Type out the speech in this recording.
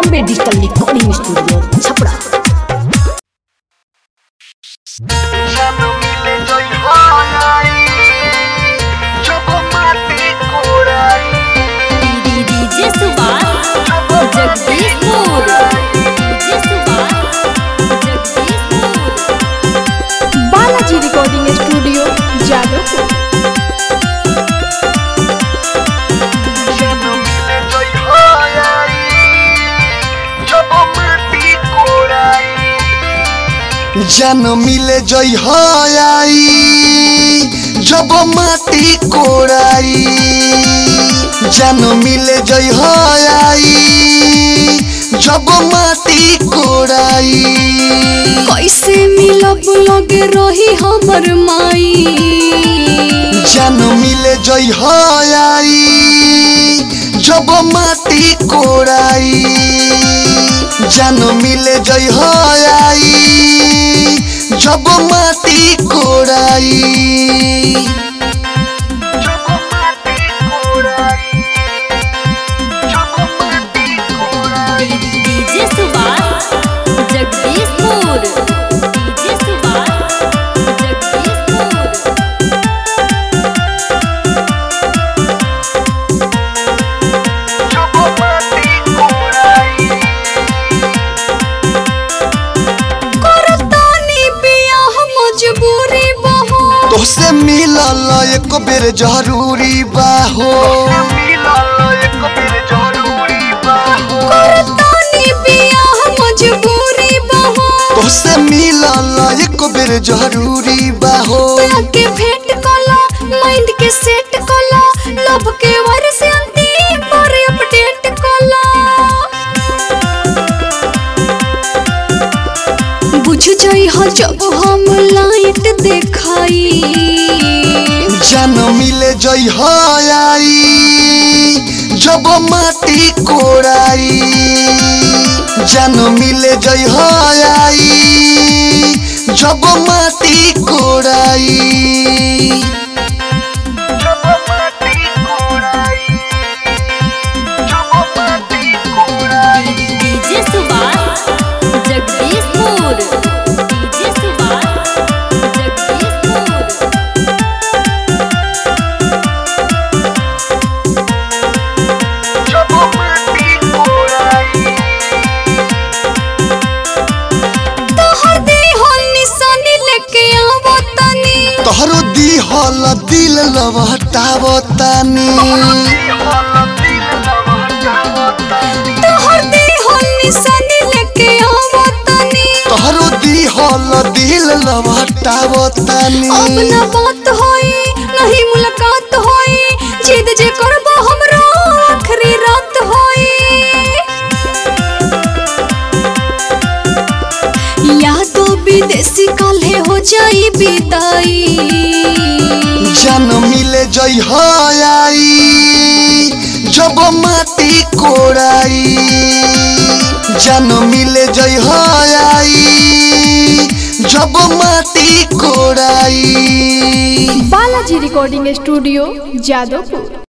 Bombay digital recording studio Chhapra. Balaji recording studio Jadavpur. जन मिले जई हाई जब माटी कोड़ाई, जन मिले जई हाई जब माटी कोड़ाई। कैसे मिलब लगे रही हमर माई, जन मिले जई हाई जब माटी कोड़ाई, जन मिले जई हाई जब माटी कोड़ाई। तोसे मिलल एको बेर जरूरी बाहो, तोसे मिलल एको बेर जरूरी बाहो। के भेंट कला, माइंड के सेट कला, लव के वर से अंतिम पर अपडेट कला। बुझ जाई हो जब हम लाइट देखाई, जन मिले जई हाई जब माटी कोड़ाई, जन मिले जई हाई जब माटी कोड़ाई। तोहरो दी हल दिल लवहटा बतानी, तोहरो दी हल दिल लवहटा बतानी। अब ना बात होई नहीं मुलाकात होई, जिद जे करबो हमरो आखरी रात होई। यादो विदेशी काले हो जाई बिदाई, जन मिले जई हाई जब माटी कोड़ाई, जन मिले जई हाई जब माटी कोड़ाई। Balaji recording studio Jadavpur.